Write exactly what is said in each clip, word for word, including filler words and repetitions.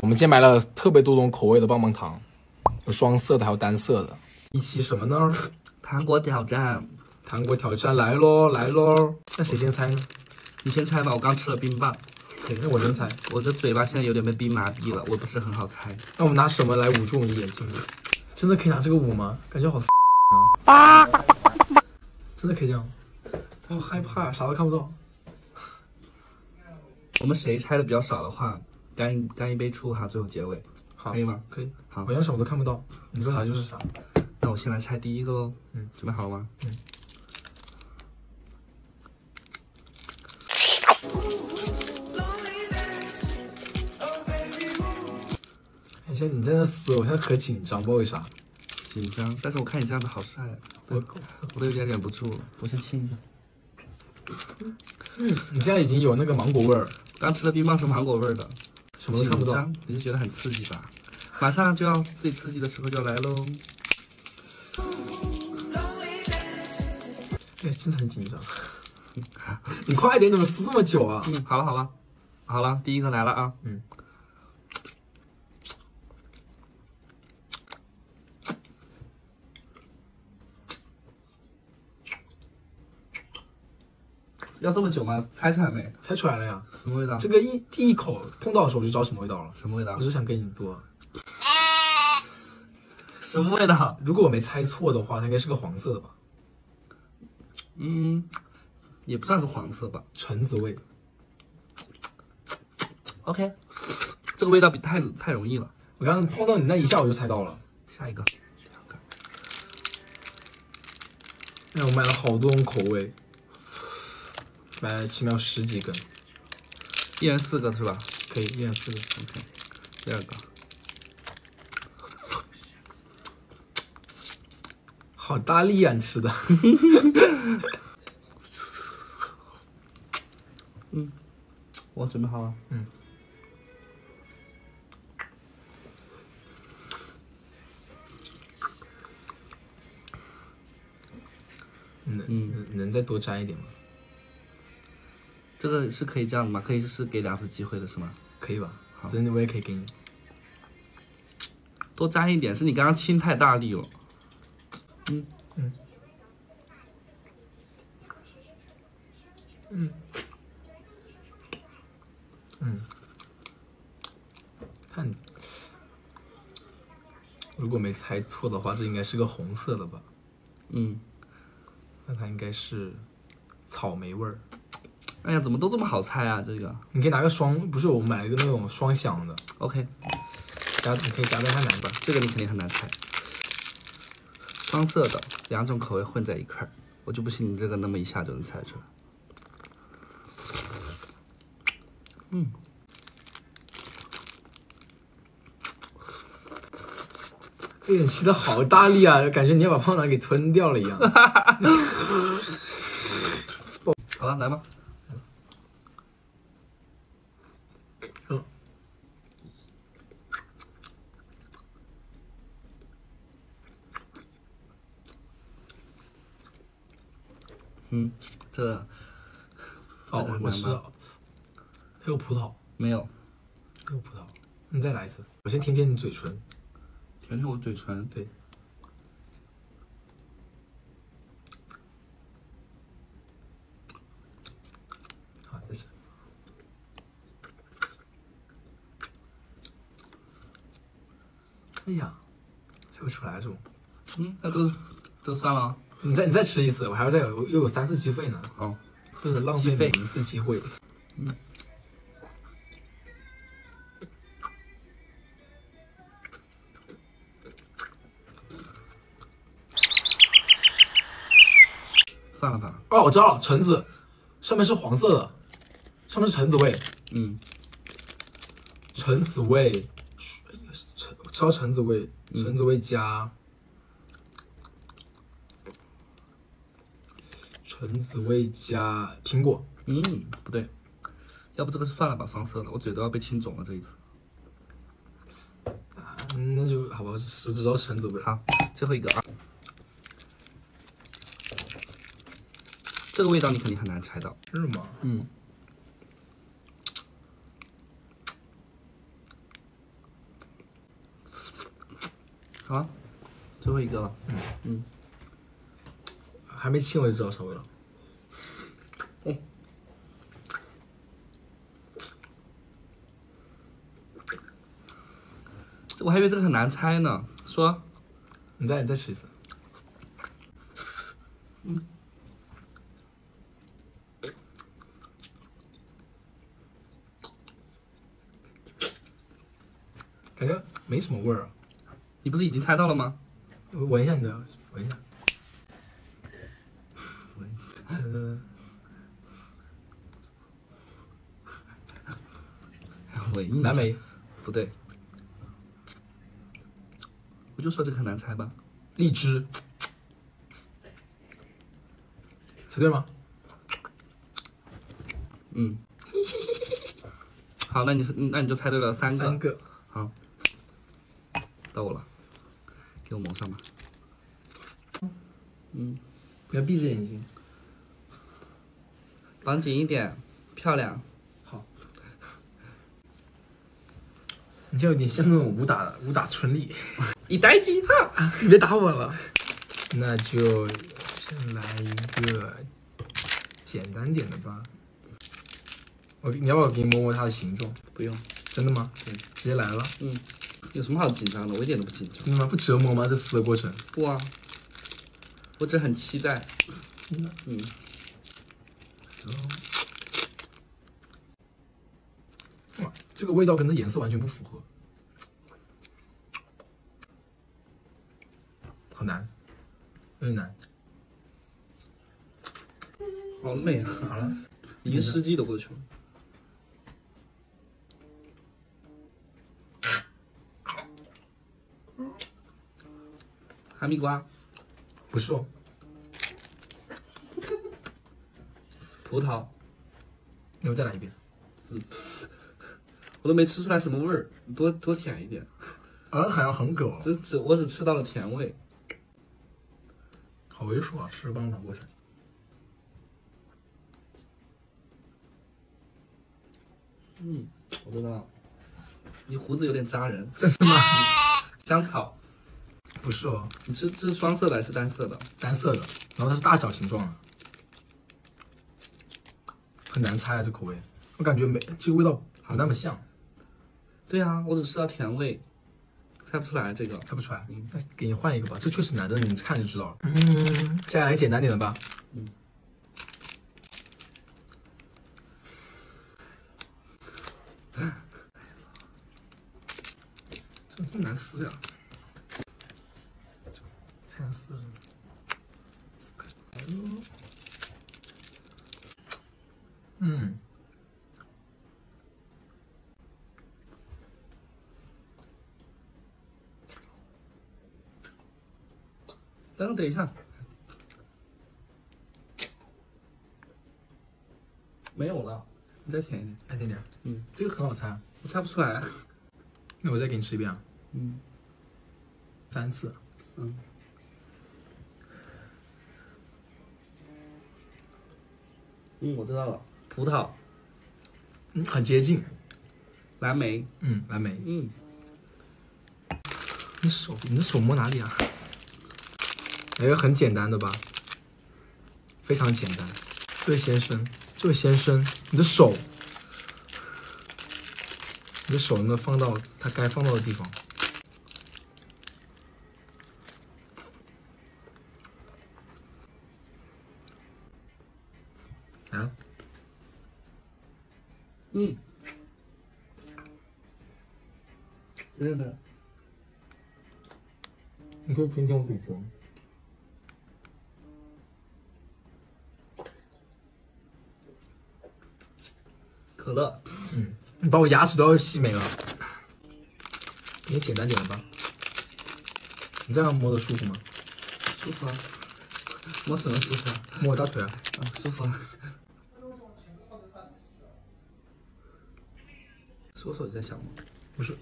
我们今天买了特别多种口味的棒棒糖，有双色的，还有单色的。一起什么呢？糖果挑战，糖果挑战来咯来咯！那谁先猜呢？你先猜吧，我刚吃了冰棒。对，那我先猜。我的嘴巴现在有点被冰麻痹了，我不是很好猜。那我们拿什么来捂住我们眼睛？真的可以拿这个捂吗？感觉好啊！真的可以这样？他好害怕，啥都看不到。我们谁猜的比较少的话？ 干一干一杯醋哈，最后结尾，可以吗？可以。好，我要什么都看不到，你说啥就是啥。那我先来猜第一个喽。嗯，准备好了吗？嗯。哎，现在你在那撕，我现在可紧张，不知道为啥。紧张，但是我看你这样子好帅，我我都有点忍不住了。我先亲一下。嗯，你现在已经有那个芒果味儿，刚吃的冰棒是芒果味儿的。 什么都看不到，你是觉得很刺激吧？马上就要最刺激的时候就要来喽！哎，真的很紧张。你快点，怎么撕这么久啊？嗯，好了好了，好了，第一个来了啊！嗯。要这么久吗？猜出来没？猜出来了呀！什么味道？这个一第一口碰到的时候我就知道什么味道了。什么味道？我就想跟你多。什么味道？如果我没猜错的话，它应该是个黄色的吧？嗯，也不算是黄色吧。橙子味。OK， 这个味道比太太容易了。我刚刚碰到你那一下我就猜到了。下一个。哎，我买了好多种口味。 买了奇妙十几根，一人四个是吧？可以，一人四个。OK， 第二个，好大力呀、啊！你吃的，嗯，我准备好了，嗯。 能, 嗯、能再多沾一点吗？ 这个是可以这样的吗？可以是给两次机会的是吗？可以吧，好，真的我也可以给你多沾一点，是你刚刚亲太大力了。嗯嗯嗯嗯，看，如果没猜错的话，这应该是个红色的吧？嗯，那它应该是草莓味儿。 哎呀，怎么都这么好猜啊！这个你可以拿个双，不是我买了一个那种双响的。OK， 夹你可以夹在它哪吧？这个你肯定很难猜。双色的两种口味混在一块儿，我就不信你这个那么一下就能猜出来。嗯，哎，你吸的好大力啊，感觉你要把胖糖给吞掉了一样。好了，来吧。 嗯，这个、哦，这我知道，它有葡萄没有？它有葡萄，你再来一次。我先舔舔你嘴唇，舔舔我嘴唇，对。好，谢谢。哎呀，猜不出来是吗？嗯，那都都算了。 你再你再吃一次，我还要再有又有三次机会呢。哦，就是浪费每一次机会。嗯。算了吧。哦，我知道了，橙子，上面是黄色的，上面是橙子味。嗯。橙子味，橙，我知道橙子味，橙子味加。嗯 橙子味加苹果，嗯，不对，要不这个算了吧，双色的，我嘴都要被亲肿了这一次。嗯、那就好吧，手指头伸走呗。好，最后一个啊，这个味道你肯定很难猜到。是吗？嗯。好、啊，最后一个了。嗯嗯。还没亲我就知道啥味了。嗯。我还以为这个很难猜呢，说，你再你再吃一次，嗯，感觉没什么味儿啊，你不是已经猜到了吗？闻一下你的，闻一下，闻一下，闻一下，蓝莓，不对。我就说这个很难猜吧，荔枝，猜对吗？嗯，好，那你是那你就猜对了三个，三个，好，到我了，给我蒙上吧。嗯，不要闭着眼睛，绑紧一点，漂亮。好，你就有点像那种武打武打春丽。你呆鸡哈！你别打我了，那就先来一个简单点的吧。我你要不要给你摸摸它的形状？不用，真的吗？对，直接来了。嗯，有什么好紧张的？我一点都不紧张。真的吗？不折磨吗？这撕的过程？不啊，我只很期待。嗯。嗯哇，这个味道跟它颜色完全不符合。好难，有点难，好累啊！好了，一个世纪都过去了。哈密瓜，不是哦。葡萄，要不再来一遍？嗯，我都没吃出来什么味儿，多多舔一点。啊，好像很狗。只只我只吃到了甜味。好猥琐啊！吃棒棒过程，嗯，我知道，你胡子有点扎人，真的吗？香草，不是哦，你吃这是双色的还是单色的？单色的，然后它是大小形状的，很难猜啊，这口味，我感觉没这个味道不那么像。对啊，我只吃到甜味。猜不出来这个，猜不出来。嗯，那给你换一个吧，这确实难的，你看就知道了。嗯，接下来简单点的吧。嗯。这么难撕呀！太难撕了。撕开喽。嗯。等等一下，没有了，你再舔一点，再舔点。嗯，这个很好猜，我猜不出来。那我再给你吃一遍啊。嗯，三次。嗯。嗯，我知道了，葡萄。嗯，很接近。蓝莓。嗯，蓝莓。嗯。你手，你的手摸哪里啊？来个很简单的吧，非常简单。这位先生，这位先生，你的手，你的手能不能放到它该放到的地方？啊？嗯。真的。你可以听听嘴唇。可乐，嗯，你把我牙齿都要吸没了，你也简单点吧。你这样摸的舒服吗？舒服啊，摸什么舒服啊？摸我大腿啊，啊，舒服啊。搜索你在想吗？不是。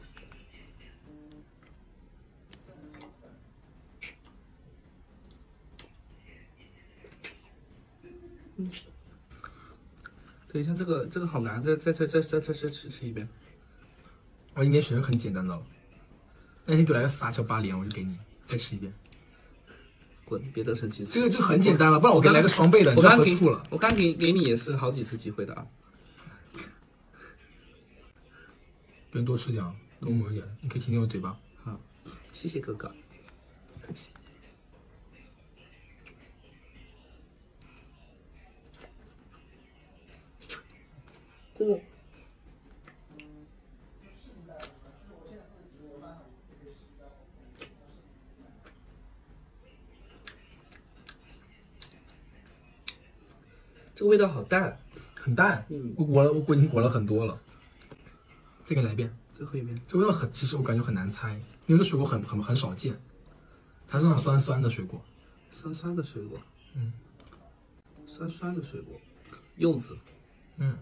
等一下，这个这个好难，再再再再再再再吃吃一遍。我应该选很简单的了，那你给我来个撒娇八连，我就给你再吃一遍。滚，别得逞其次。这个就很简单了，不然我给你来个双倍的，我刚给了，我刚给给你也是好几次机会的啊。不用多吃点啊，多抹一点，你可以舔舔我嘴巴。好，谢谢哥哥。 这个，这个味道好淡，很淡。嗯，我裹了，我已经裹了很多了。再给你来一遍，最后一遍。这味道很，其实我感觉很难猜，因为这水果很很很少见，它是那种酸酸的水果。酸酸的水果。嗯。酸酸的水果，柚子。嗯。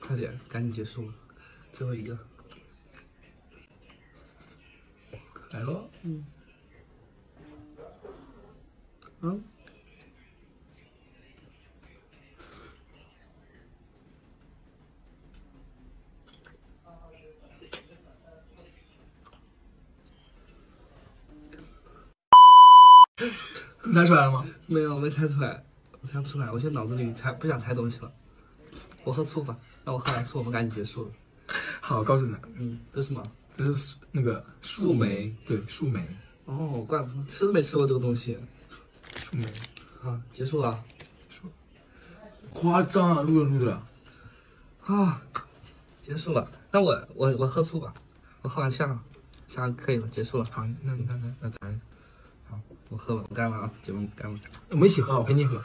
快点，赶紧结束了，最后一个，来喽！嗯，嗯，你猜出来了吗？没有，没猜出来，我猜不出来，我现在脑子里猜不想猜东西了。 我喝醋吧，那我喝完醋，我们赶紧结束了。好，我告诉你，嗯，这是什么？这是那个树莓，对，树莓。哦，怪不得吃都没吃过这个东西。树莓。好，结束了。结束。夸张啊，录着录着。啊，结束了。那我我我喝醋吧，我喝完下下可以了，结束了。好，那那那那咱，好，我喝了，我干了啊，姐妹干了。我们一起喝，我陪你喝。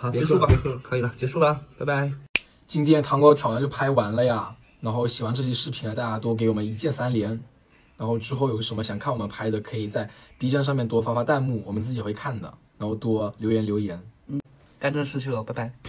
好，结束吧，可以了，结束了，拜拜。今天糖果挑战就拍完了呀，然后喜欢这期视频的大家多给我们一键三连，然后之后有什么想看我们拍的，可以在 B 站上面多发发弹幕，我们自己会看的，然后多留言留言。嗯，干这事去了，拜拜。